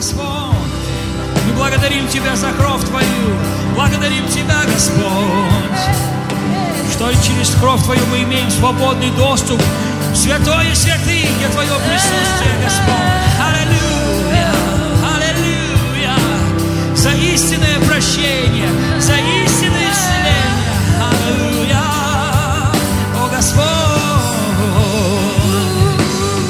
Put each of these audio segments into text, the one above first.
Господь. Мы благодарим Тебя за кровь Твою. Благодарим Тебя, Господь, что через кровь Твою мы имеем свободный доступ в святое святыня Твое присутствие, Господь. Аллилуйя, аллилуйя. За истинное прощение, за истинное исцеление. Аллилуйя, о Господь.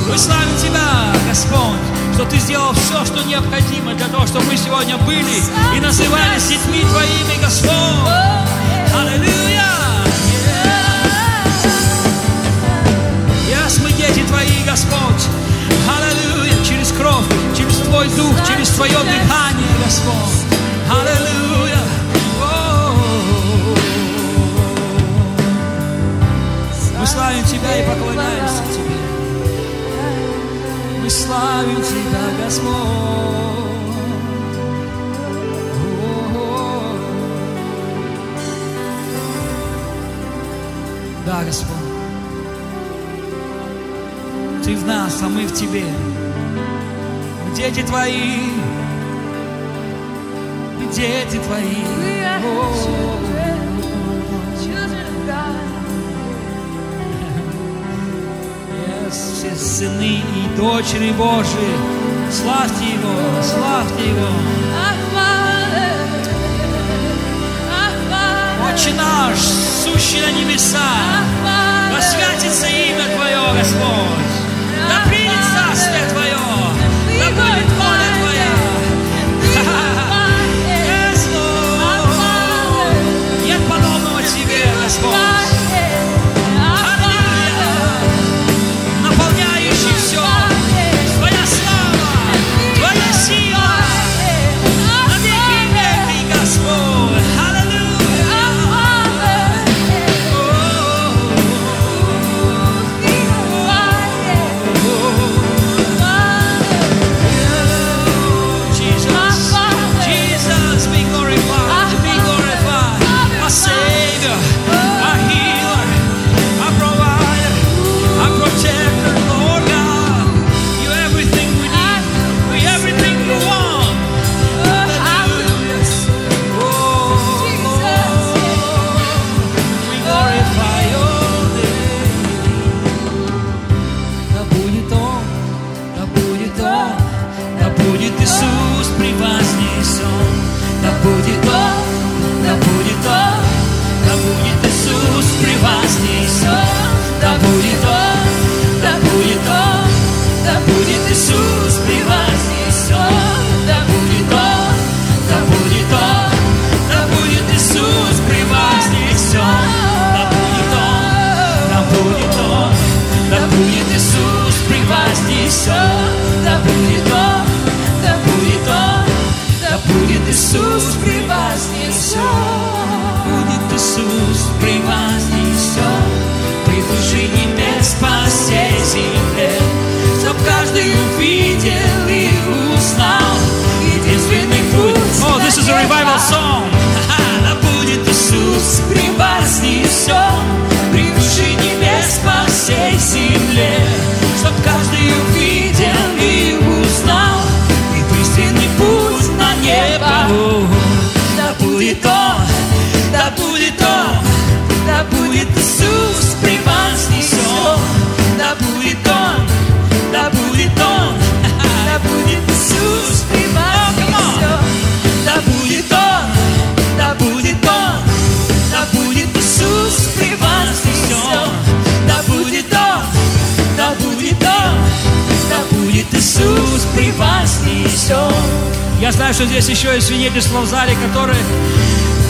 Мы славим Тебя, Господь, что Ты сделал все, что необходимо для того, чтобы мы сегодня были и назывались детьми Твоими, Господь. Аллилуйя. Мы дети Твои, Господь. Аллилуйя. Через кровь, через Твой дух, через Твое дыхание, Господь. Аллилуйя. Мы славим Тебя и поклоняемся Тебе. Мы славим Тебя, Господь. Да, Господь. Ты в нас, а мы в Тебе. Мы дети Твои. Мы дети Твои. Все сыны и дочери Божьи. Славьте Его, славьте Его. Отче наш, сущий на небесах, да святится имя Твое, Господь. Да примет царствие Твое, да будет воля Твоя. Господь, нет подобного Тебе, Господь. Аллилуйя, наполняющий все. Твоя слава, Твоя сила, на веки веки, Господь. Я знаю, что здесь еще есть свидетельства в зале, которые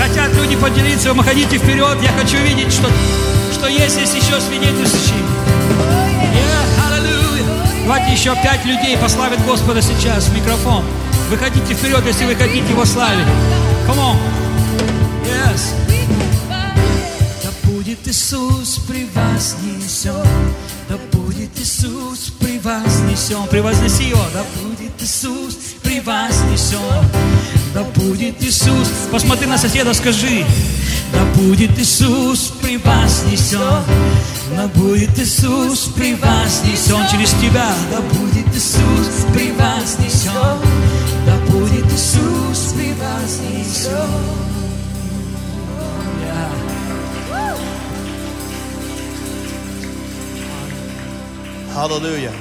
хотят люди поделиться. Вы ходите вперед, я хочу видеть, что есть здесь еще свидетельствующие. Давайте еще 5 людей пославят Господа сейчас в микрофон. Выходите вперед, если вы хотите Его славить. Come on. Yes. Да будет Иисус при вас несен. Да будет Иисус при вас несен. Превознеси Его. Да будет Иисус при вас несен. Да будет Иисус. Посмотри на соседа, скажи. Да будет Иисус при вас несен. Да будет Иисус при вас несен. Через тебя. Да будет Иисус при вас несен. Hallelujah.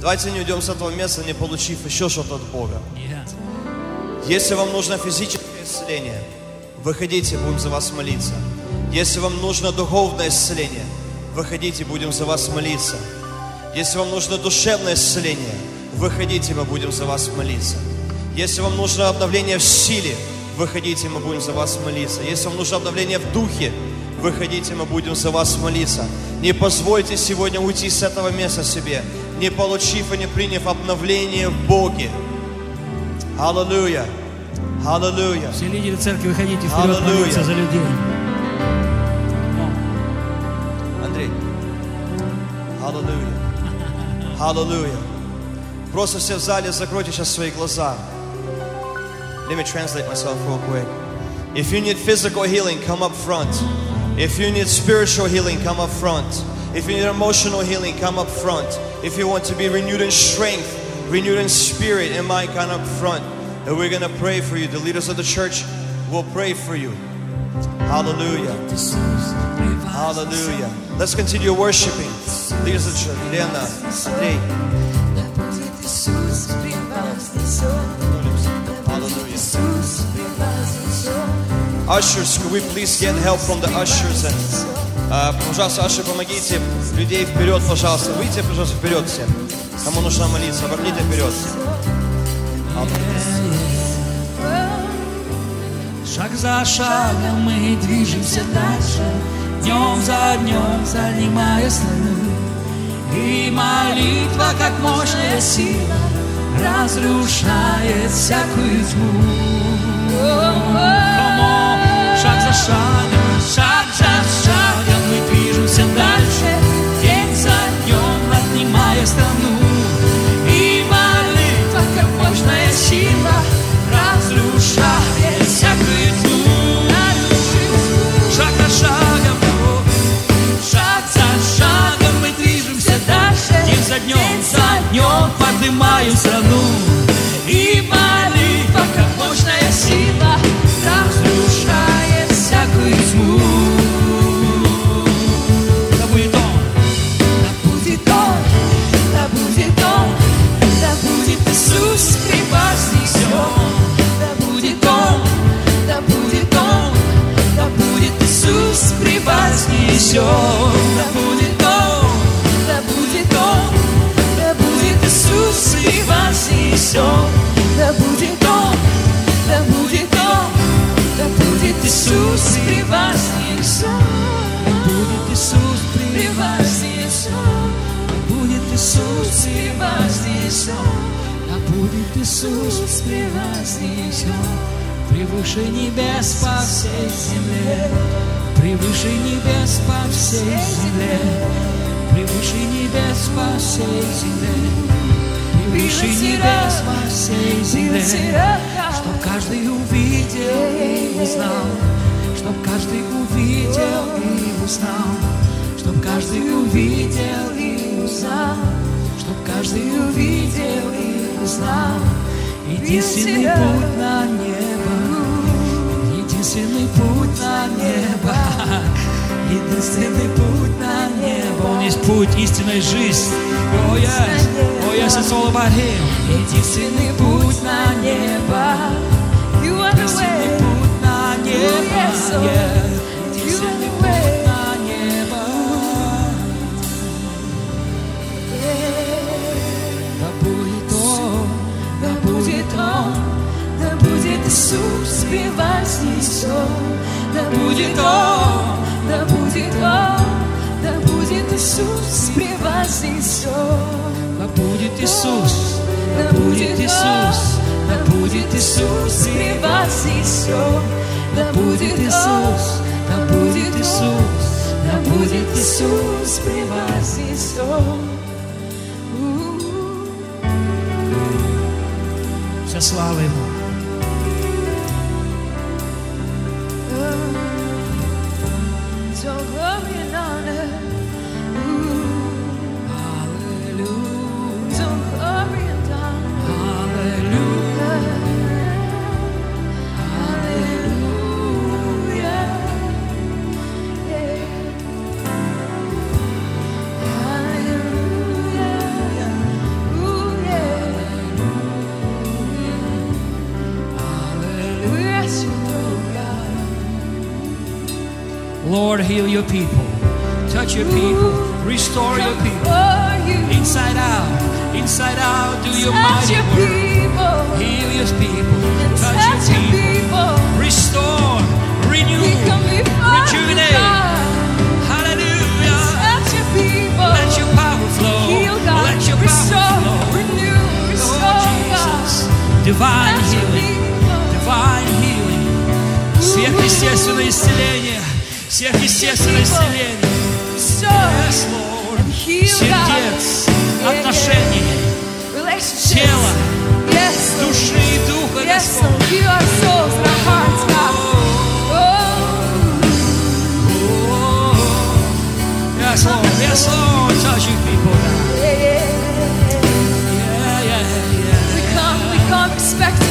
Давайте не уйдем с этого места, не получив еще что-то от Бога. Если вам нужно физическое исцеление, выходите, будем за вас молиться. Если вам нужно духовное исцеление, выходите, будем за вас молиться. Если вам нужно душевное исцеление, выходите, мы будем за вас молиться. Если вам нужно обновление в силе, выходите, мы будем за вас молиться. Если вам нужно обновление в духе, выходите, мы будем за вас молиться. Не позвольте сегодня уйти с этого места себе, не получив и не приняв обновление в Боге. Аллилуйя! Аллилуйя! Все лидеры церкви, выходите вперед, молиться за людей. Андрей. Аллилуйя! Аллилуйя! Просто все в зале закройте сейчас свои глаза. Let me translate myself real quick. If you need physical healing, come up front. If you need spiritual healing, come up front. If you need emotional healing, come up front. If you want to be renewed in strength, renewed in spirit and mind, come up front. And we're going to pray for you. The leaders of the church will pray for you. Hallelujah. Hallelujah. Let's continue worshiping. Leaders of the church. Елена, Андрей. Hallelujah. Ushers, could we please get help from the ushers and... пожалуйста, Аша, помогите людей вперед, пожалуйста. Выйдите, пожалуйста, вперед все. Кому нужна молиться, обратите вперед. Шаг за шагом мы движемся дальше, днем за днем занимая страну. И молитва, как мощная сила, разрушает всякую тьму. Шаг за шагом, шаг за шагом. Дальше, день за днем отнимая страну. И молитва, как мощная сила, разрушает всякую тьму. Шаг за шагом, шаг за шагом мы движемся дальше, день за днем поднимаем страну. И молитва, как мощная сила, разрушает всякую тьму. Иисус превознесен, да будет Он, да будет Он, да будет Иисус превознесен, да будет Он, да будет Иисус превознесен, да будет Он, да будет Иисус превознесен, да будет Иисус превознесен, да будет Иисус превознесен. Будет Иисус превознесен, превыше небес по всей земле, превыше небес по всей земле, превыше небес по всей земле, превыше небес по всей земле, чтоб каждый увидел и узнал, чтоб каждый увидел и узнал, чтоб каждый увидел и узнал, чтоб каждый увидел и знал, единственный путь на небо, единственный путь на небо, единственный путь на небо. Он есть путь истинной жизни. О, я сейчас улыбаюсь. Единственный путь на небо. Единственный путь на небо. Единственный путь на небо. Да будет Иисус превознесен, да будет Он, да будет Он, да будет Иисус превознесен, да будет Иисус, да будет Иисус, да будет Иисус превознесен, да будет Иисус, да будет Иисус, да будет Иисус превознесен. Слава Ему. Аллилуйя. heal your people. Touch your people. Restore your people. Inside out. Inside out. Do your mighty work. Heal your people. Touch your people. Restore. Renew. Rejuvenate. Hallelujah. Let your power flow. Let your power flow. Renew. Lord Jesus. Divine healing. Divine healing. Сверхъестественное исцеление. Сверхъестественное исцеление. Yes, Lord. Сердец, отношений, тела, души и духа, Господь. Yes, Lord, touching people now. Yeah, yeah, yeah. We come expecting.